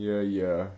Yeah.